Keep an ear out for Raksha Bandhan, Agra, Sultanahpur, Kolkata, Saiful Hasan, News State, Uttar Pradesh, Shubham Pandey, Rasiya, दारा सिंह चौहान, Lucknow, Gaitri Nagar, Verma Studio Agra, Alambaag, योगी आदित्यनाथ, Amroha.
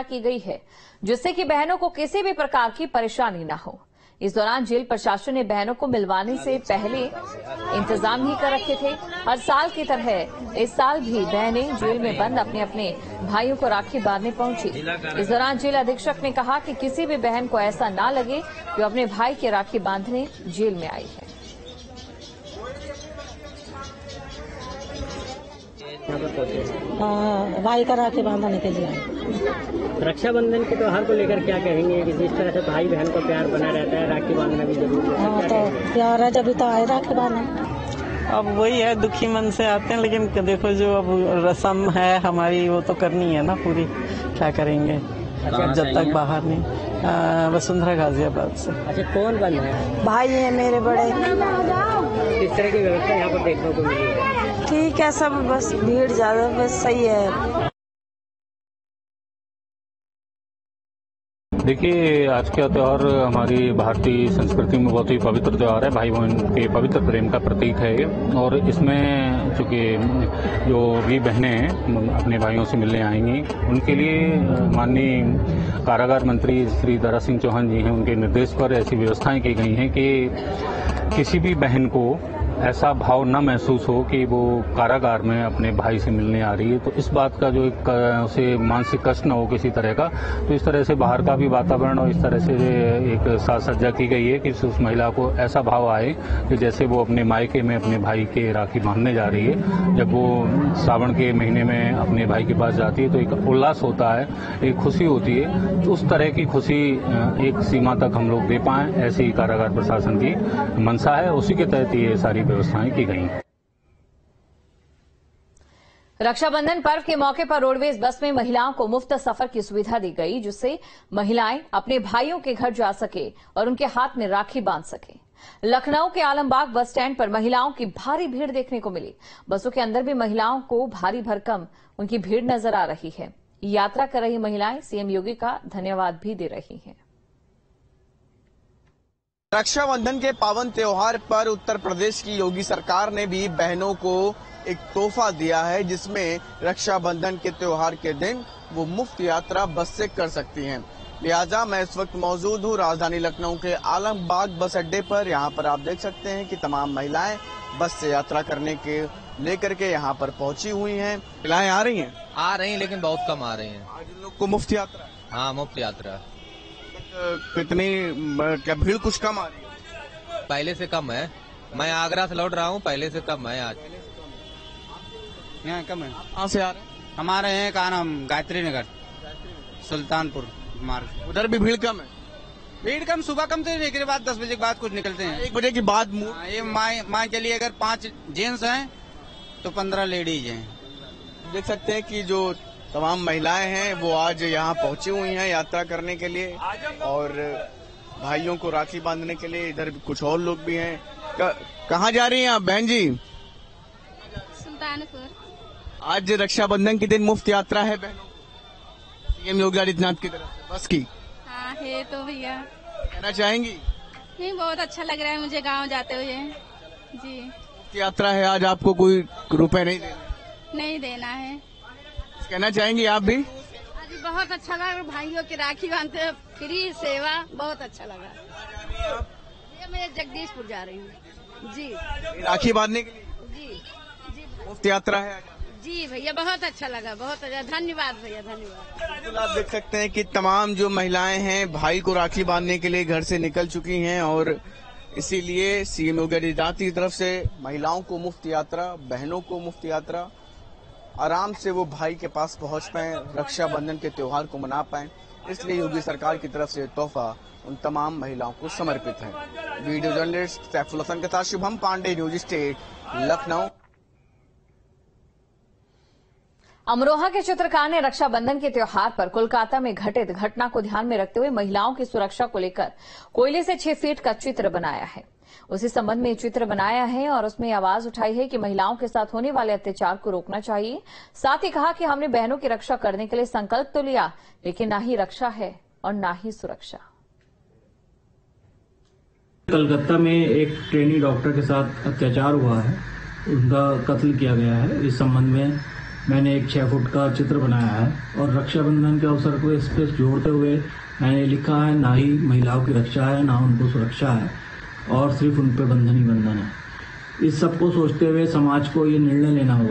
की गई है जिससे कि बहनों को किसी भी प्रकार की परेशानी ना हो। इस दौरान जेल प्रशासन ने बहनों को मिलवाने से पहले इंतजाम ही कर रखे थे। हर साल की तरह इस साल भी बहनें जेल में बंद अपने अपने भाइयों को राखी बांधने पहुंची। इस दौरान जेल अधीक्षक ने कहा कि किसी भी बहन को ऐसा ना लगे कि अपने भाई की राखी बांधने जेल में आई है। भाई का राखी बांधने के लिए रक्षाबंधन के त्योहार को लेकर क्या कहेंगे कि जिस तरह से भाई बहन को प्यार बना रहता है, राखी बांधना भी जरूरी है। हाँ, तो प्यार है जब तो आए राखी बांधना। अब वही है, दुखी मन से आते हैं, लेकिन देखो जो अब रस्म है हमारी वो तो करनी है ना पूरी, क्या करेंगे जब तक बाहर नहीं। वसुंधरा गाजियाबाद से। अच्छा, कौन बन है? भाई है मेरे बड़े। किस तरह की व्यवस्था यहाँ पर देखने को मिली है? ठीक है सब, बस भीड़ ज्यादा, बस सही है। देखिए, आज का त्यौहार हमारी भारतीय संस्कृति में बहुत ही पवित्र त्यौहार है। भाई बहन के पवित्र प्रेम का प्रतीक है और इसमें चूँकि जो भी बहनें हैं अपने भाइयों से मिलने आएंगी, उनके लिए माननीय कारागार मंत्री श्री दारा सिंह चौहान जी हैं, उनके निर्देश पर ऐसी व्यवस्थाएं की गई हैं कि किसी भी बहन को ऐसा भाव न महसूस हो कि वो कारागार में अपने भाई से मिलने आ रही है, तो इस बात का जो एक उसे मानसिक कष्ट न हो किसी तरह का, तो इस तरह से बाहर का भी वातावरण और इस तरह से एक साज सज्जा की गई है कि उस महिला को ऐसा भाव आए कि जैसे वो अपने मायके में अपने भाई के राखी बांधने जा रही है। जब वो सावन के महीने में अपने भाई के पास जाती है तो एक उल्लास होता है, एक खुशी होती है। उस तरह की खुशी एक सीमा तक हम लोग दे पाएँ, ऐसी कारागार प्रशासन की मंशा है। उसी के तहत ये सारी व्यवस्थाएं की गई। रक्षाबंधन पर्व के मौके पर रोडवेज बस में महिलाओं को मुफ्त सफर की सुविधा दी गई, जिससे महिलाएं अपने भाइयों के घर जा सके और उनके हाथ में राखी बांध सके। लखनऊ के आलमबाग बस स्टैंड पर महिलाओं की भारी भीड़ देखने को मिली। बसों के अंदर भी महिलाओं को भारी भरकम उनकी भीड़ नजर आ रही है। यात्रा कर रही महिलाएं सीएम योगी का धन्यवाद भी दे रही हैं। रक्षाबंधन के पावन त्योहार पर उत्तर प्रदेश की योगी सरकार ने भी बहनों को एक तोहफा दिया है, जिसमें रक्षाबंधन के त्योहार के दिन वो मुफ्त यात्रा बस से कर सकती हैं। लिहाजा मैं इस वक्त मौजूद हूँ राजधानी लखनऊ के आलमबाग बस अड्डे पर। यहाँ पर आप देख सकते हैं कि तमाम महिलाएं बस से यात्रा करने के लेकर के यहाँ पर पहुंची हुई हैं। महिलाएं आ रही हैं? आ रही हैं, लेकिन बहुत कम आ रही हैं। आज लोग को मुफ्त यात्रा? हाँ, मुफ्त यात्रा। कितनी क्या भीड़? कुछ कम आ रही है? पहले से कम है। मैं आगरा से लौट रहा हूँ, पहले से कम है आज। यहाँ कम है। कहाँ से आ रहे हैं? हमारे हैं का नाम गायत्री नगर, सुल्तानपुर मार्ग। उधर भी भीड़ कम है? भीड़ कम, सुबह कम से एक बाद 10 बजे के बाद कुछ निकलते हैं। 1 बजे के बाद ये माँ के लिए अगर 5 जेंट्स हैं तो 15 लेडीज हैं। देख सकते हैं कि जो तमाम महिलाएं हैं वो आज यहाँ पहुंची हुई हैं यात्रा करने के लिए और भाइयों को राखी बांधने के लिए। इधर भी कुछ और लोग भी हैं। कहाँ जा रही हैं आप बहन जी? सुल्तानपुर। आज रक्षाबंधन के दिन मुफ्त यात्रा है बहनों, सीएम योगी आदित्यनाथ की तरफ से बस की। हाँ है तो भैया कहना चाहेंगी? नहीं, बहुत अच्छा लग रहा है मुझे गाँव जाते हुए जी। मुफ्त यात्रा है आज, आपको कोई रुपए नहीं देना है। कहना चाहेंगी आप भी? बहुत अच्छा लगा, भाइयों की राखी बांधते फ्री सेवा, बहुत अच्छा लगा। ये मैं जगदीशपुर जा रही हूँ जी राखी बांधने के लिए। जी जी मुफ्त यात्रा है जी भैया, बहुत अच्छा लगा, बहुत अच्छा, धन्यवाद भैया, धन्यवाद। तो आप देख सकते हैं कि तमाम जो महिलाएं हैं भाई को राखी बांधने के लिए घर से निकल चुकी हैं और इसीलिए सीएम योगी आदित्यनाथ की तरफ से महिलाओं को मुफ्त यात्रा, बहनों को मुफ्त यात्रा, आराम से वो भाई के पास पहुंच पाए, रक्षाबंधन के त्योहार को मना पाए, इसलिए योगी सरकार की तरफ से तोहफा उन तमाम महिलाओं को समर्पित है। वीडियो जर्नलिस्ट सैफुल हसन के साथ शुभम पांडे, न्यूज स्टेट, लखनऊ। अमरोहा के चित्रकार ने रक्षाबंधन के त्योहार पर कोलकाता में घटित घटना को ध्यान में रखते हुए महिलाओं की सुरक्षा को लेकर कोयले से 6 फीट का चित्र बनाया है। उसी संबंध में चित्र बनाया है और उसमें आवाज उठाई है कि महिलाओं के साथ होने वाले अत्याचार को रोकना चाहिए। साथ ही कहा कि हमने बहनों की रक्षा करने के लिए संकल्प तो लिया, लेकिन ना ही रक्षा है और ना ही सुरक्षा। कलकत्ता में एक ट्रेनी डॉक्टर के साथ अत्याचार हुआ है, उनका कत्ल किया गया है। इस संबंध में मैंने एक 6 फुट का चित्र बनाया है और रक्षाबंधन के अवसर को इस पर जोड़ते हुए मैंने लिखा है, ना ही महिलाओं की रक्षा है ना उनको सुरक्षा है और सिर्फ उन पर बंधन ही बंधन है। इस सबको सोचते हुए समाज को ये निर्णय लेना होगा।